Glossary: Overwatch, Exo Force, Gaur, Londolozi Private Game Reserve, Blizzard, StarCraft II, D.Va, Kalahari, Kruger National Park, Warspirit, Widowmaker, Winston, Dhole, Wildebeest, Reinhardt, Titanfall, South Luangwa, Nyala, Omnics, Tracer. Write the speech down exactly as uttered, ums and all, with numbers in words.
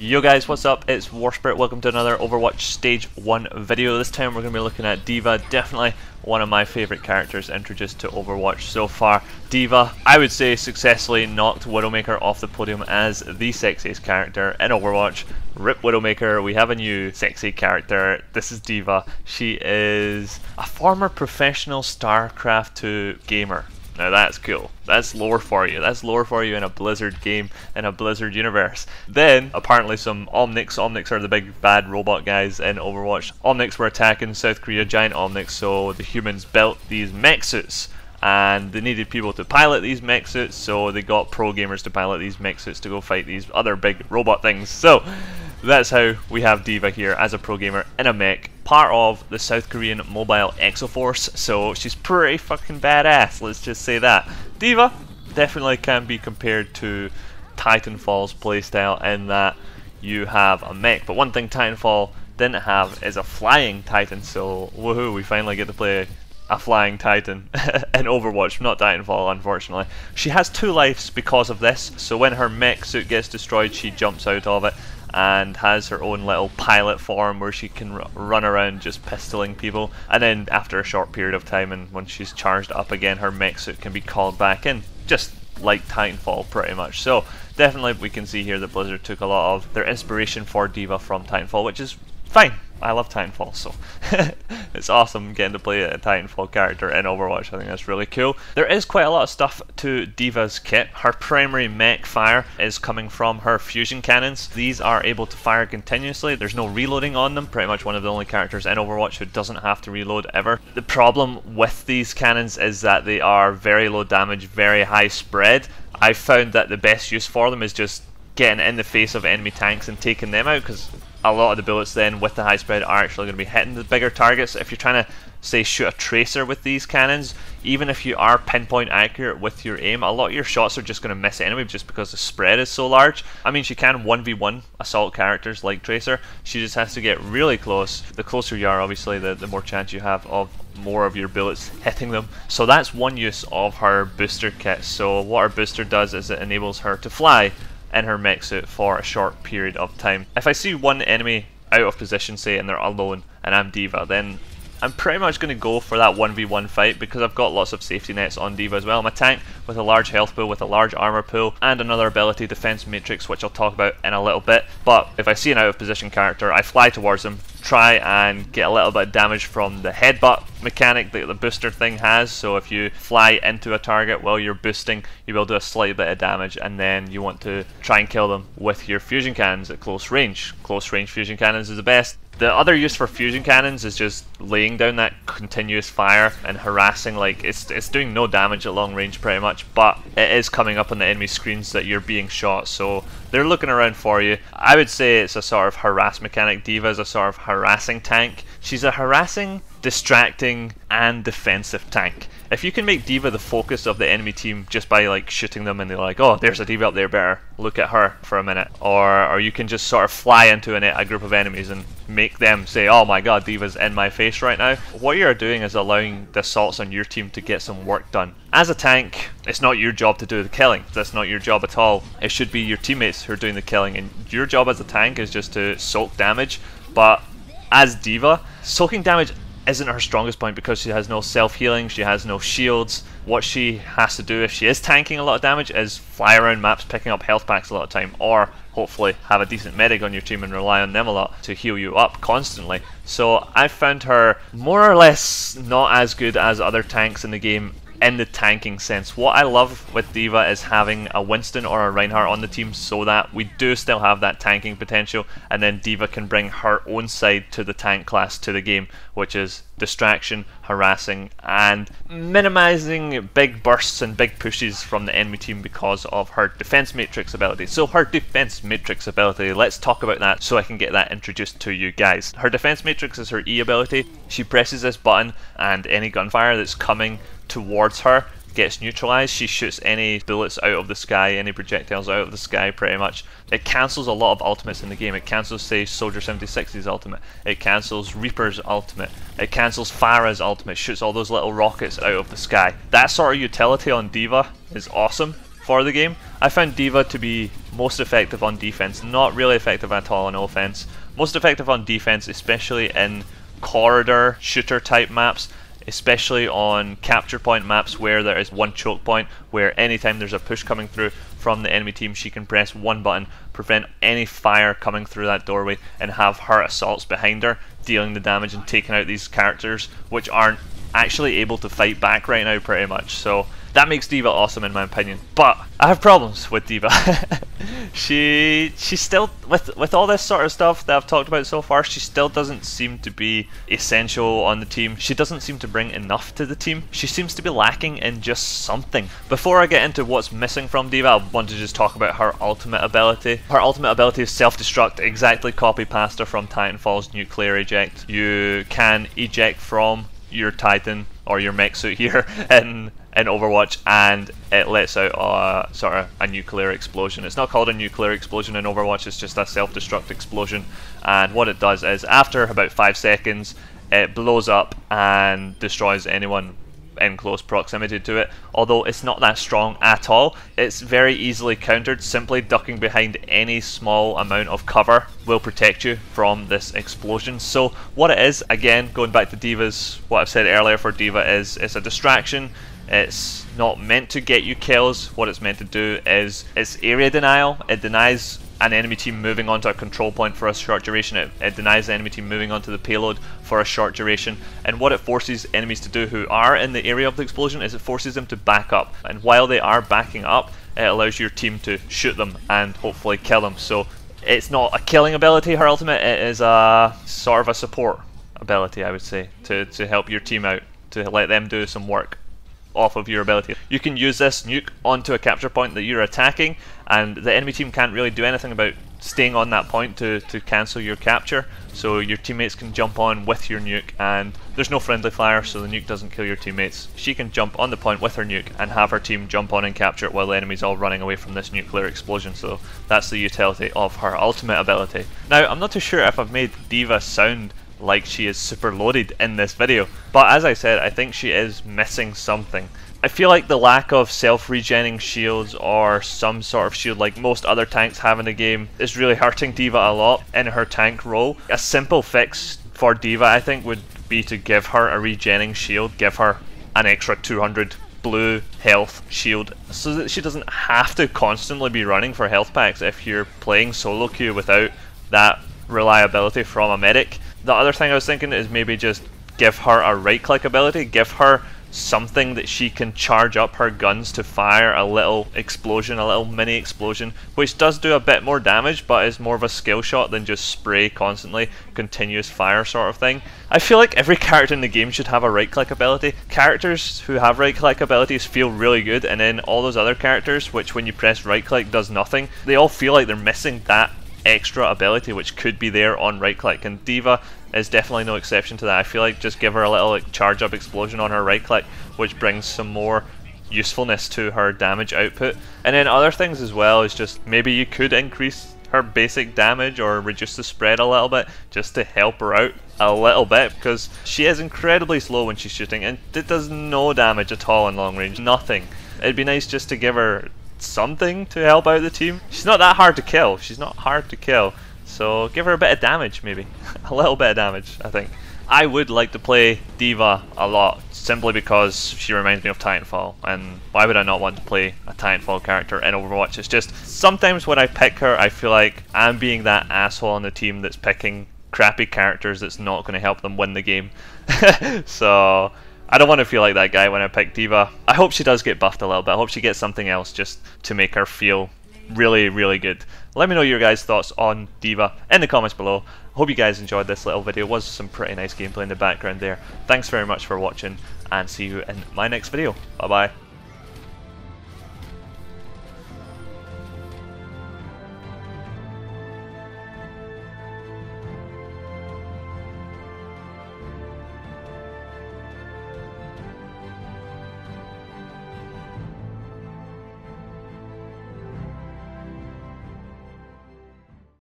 Yo guys, what's up? It's Warspirit. Welcome to another Overwatch Stage one video. This time we're going to be looking at D.Va, definitely one of my favourite characters introduced to Overwatch so far. D.Va, I would say, successfully knocked Widowmaker off the podium as the sexiest character in Overwatch. R I P Widowmaker, we have a new sexy character. This is D.Va. She is a former professional StarCraft two gamer. Now that's cool. That's lore for you. That's lore for you in a Blizzard game, in a Blizzard universe. Then, apparently some Omnics. Omnics are the big bad robot guys in Overwatch. Omnics were attacking South Korea, giant Omnics, so the humans built these mech suits. And they needed people to pilot these mech suits, so they got pro gamers to pilot these mech suits to go fight these other big robot things. So, that's how we have D.Va here as a pro gamer in a mech, part of the South Korean mobile Exo Force, so she's pretty fucking badass, let's just say that. D.Va definitely can be compared to Titanfall's playstyle in that you have a mech, but one thing Titanfall didn't have is a flying Titan, so woohoo, we finally get to play a flying Titan in Overwatch, not Titanfall, unfortunately. She has two lives because of this, so when her mech suit gets destroyed, she jumps out of it and has her own little pilot form where she can r run around just pistoling people, and then after a short period of time and when she's charged up again, her mech suit can be called back in, just like Titanfall pretty much. So definitely we can see here that Blizzard took a lot of their inspiration for D.Va from Titanfall, which is fine. I love Titanfall, so it's awesome getting to play a Titanfall character in Overwatch. I think that's really cool. There is quite a lot of stuff to D.Va's kit. Her primary mech fire is coming from her fusion cannons. These are able to fire continuously. There's no reloading on them. Pretty much one of the only characters in Overwatch who doesn't have to reload ever. The problem with these cannons is that they are very low damage, very high spread. I found that the best use for them is just getting in the face of enemy tanks and taking them out, because a lot of the bullets then with the high spread are actually going to be hitting the bigger targets. If you're trying to, say, shoot a Tracer with these cannons, even if you are pinpoint accurate with your aim, a lot of your shots are just going to miss anyway just because the spread is so large. I mean, she can one v one assault characters like Tracer. She just has to get really close. The closer you are, obviously, the, the more chance you have of more of your bullets hitting them. So that's one use of her booster kit. So what her booster does is it enables her to fly in her mech suit for a short period of time. If I see one enemy out of position, say, and they're alone, and I'm D.Va, then I'm pretty much going to go for that one v one fight because I've got lots of safety nets on D.Va as well. I'm a tank with a large health pool, with a large armor pool, and another ability, Defense Matrix, which I'll talk about in a little bit. But if I see an out of position character, I fly towards them, try and get a little bit of damage from the headbutt mechanic that the booster thing has. So if you fly into a target while you're boosting, you will do a slight bit of damage, and then you want to try and kill them with your fusion cannons at close range. Close range fusion cannons is the best. The other use for fusion cannons is just laying down that continuous fire and harassing. Like, it's it's doing no damage at long range pretty much, but it is coming up on the enemy screens that you're being shot, so they're looking around for you. I would say it's a sort of harass mechanic. D.Va is a sort of harassing tank. She's a harassing, distracting, and defensive tank. If you can make D.Va the focus of the enemy team just by, like, shooting them and they're like, oh, there's a D.Va up there, better look at her for a minute. Or or you can just sort of fly into an, a group of enemies and make them say, oh my god, D.Va's in my face right now. What you're doing is allowing the assaults on your team to get some work done. As a tank, it's not your job to do the killing. That's not your job at all. It should be your teammates who are doing the killing, and your job as a tank is just to soak damage. But as D.Va, soaking damage isn't her strongest point because she has no self-healing, she has no shields. What she has to do if she is tanking a lot of damage is fly around maps picking up health packs a lot of time, or hopefully have a decent medic on your team and rely on them a lot to heal you up constantly. So I found her more or less not as good as other tanks in the game in the tanking sense. What I love with D.Va is having a Winston or a Reinhardt on the team so that we do still have that tanking potential, and then D.Va can bring her own side to the tank class to the game, which is distraction, harassing, and minimizing big bursts and big pushes from the enemy team because of her Defense Matrix ability. So her Defense Matrix ability, let's talk about that so I can get that introduced to you guys. Her Defense Matrix is her E ability. She presses this button and any gunfire that's coming towards her gets neutralized. She shoots any bullets out of the sky, any projectiles out of the sky pretty much. It cancels a lot of ultimates in the game. It cancels, say, Soldier seventy sixty's ultimate. It cancels Reaper's ultimate. It cancels Pharah's ultimate. Shoots all those little rockets out of the sky. That sort of utility on D.Va is awesome for the game. I found D.Va to be most effective on defense, not really effective at all on offense. Most effective on defense, especially in corridor shooter type maps, especially on capture point maps where there is one choke point, where anytime there's a push coming through from the enemy team, she can press one button, prevent any fire coming through that doorway, and have her assaults behind her dealing the damage and taking out these characters which aren't actually able to fight back right now pretty much. So that makes D.Va awesome in my opinion, but I have problems with D.Va. she she's still, with with all this sort of stuff that I've talked about so far, she still doesn't seem to be essential on the team. She doesn't seem to bring enough to the team. She seems to be lacking in just something. Before I get into what's missing from D.Va, I want to just talk about her ultimate ability. Her ultimate ability is self-destruct, exactly copy pasta from Titanfall's nuclear eject. You can eject from your Titan or your mech suit here in in Overwatch, and it lets out uh, sort of a nuclear explosion. It's not called a nuclear explosion in Overwatch, it's just a self-destruct explosion, and what it does is after about five seconds it blows up and destroys anyone in close proximity to it. Although it's not that strong at all, it's very easily countered. Simply ducking behind any small amount of cover will protect you from this explosion. So what it is, again going back to D.Va's, what I've said earlier for D.Va, is it's a distraction. It's not meant to get you kills. What it's meant to do is it's area denial. It denies an enemy team moving onto a control point for a short duration. It, it denies the enemy team moving onto the payload for a short duration, and what it forces enemies to do who are in the area of the explosion is it forces them to back up, and while they are backing up it allows your team to shoot them and hopefully kill them. So it's not a killing ability, her ultimate, it is a sort of a support ability, I would say, to, to help your team out, to let them do some work off of your ability. You can use this nuke onto a capture point that you're attacking, and the enemy team can't really do anything about staying on that point to, to cancel your capture, so your teammates can jump on with your nuke, and there's no friendly fire, so the nuke doesn't kill your teammates. She can jump on the point with her nuke and have her team jump on and capture it while the enemy's all running away from this nuclear explosion. So that's the utility of her ultimate ability. Now, I'm not too sure if I've made D.Va sound like she is super loaded in this video, but as I said, I think she is missing something. I feel like the lack of self-regenerating shields or some sort of shield like most other tanks have in the game is really hurting D.Va a lot in her tank role. A simple fix for D.Va, I think, would be to give her a regenerating shield, give her an extra two hundred blue health shield so that she doesn't have to constantly be running for health packs if you're playing solo queue without that reliability from a medic. The other thing I was thinking is maybe just give her a right-click ability, give her something that she can charge up her guns to fire a little explosion, a little mini explosion, which does do a bit more damage but is more of a skill shot than just spray constantly, continuous fire sort of thing. I feel like every character in the game should have a right-click ability. Characters who have right-click abilities feel really good, and then all those other characters which when you press right-click does nothing, they all feel like they're missing that extra ability which could be there on right click, and D.Va is definitely no exception to that. I feel like just give her a little like, charge up explosion on her right click, which brings some more usefulness to her damage output. And then other things as well is just maybe you could increase her basic damage or reduce the spread a little bit just to help her out a little bit, because she is incredibly slow when she's shooting and it does no damage at all in long range, nothing. It'd be nice just to give her something to help out the team. She's not that hard to kill, she's not hard to kill, so give her a bit of damage maybe. A little bit of damage, I think. I would like to play D.Va a lot simply because she reminds me of Titanfall, and why would I not want to play a Titanfall character in Overwatch? It's just sometimes when I pick her I feel like I'm being that asshole on the team that's picking crappy characters that's not going to help them win the game. So I don't want to feel like that guy when I pick D.Va. I hope she does get buffed a little bit. I hope she gets something else just to make her feel really, really good. Let me know your guys' thoughts on D.Va in the comments below. I hope you guys enjoyed this little video. It was some pretty nice gameplay in the background there. Thanks very much for watching, and see you in my next video. Bye bye.